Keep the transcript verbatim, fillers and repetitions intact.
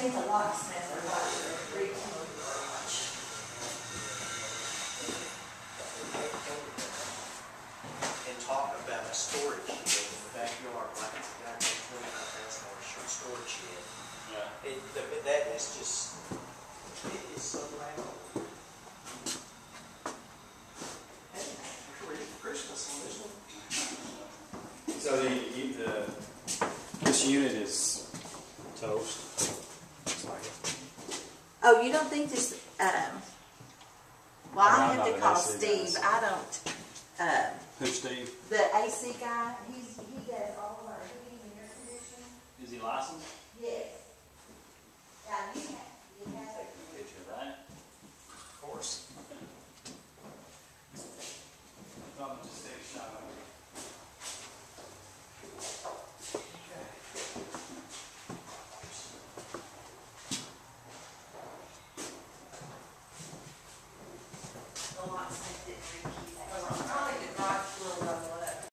think the locksmith or watcher agreed to watch. And talk about storage shed in the backyard, like the guy named twenty-nine thousand dollars short storage shed. Yeah. It, the, that is just, it is so loud. So the, the this unit is toast. Sorry. Oh, you don't think this? Um, well, I have to call Steve. Guy. I don't. Uh, Who's Steve? The A C guy. He's he does all of our heating and air conditioning. Is he licensed? Yes. Yeah.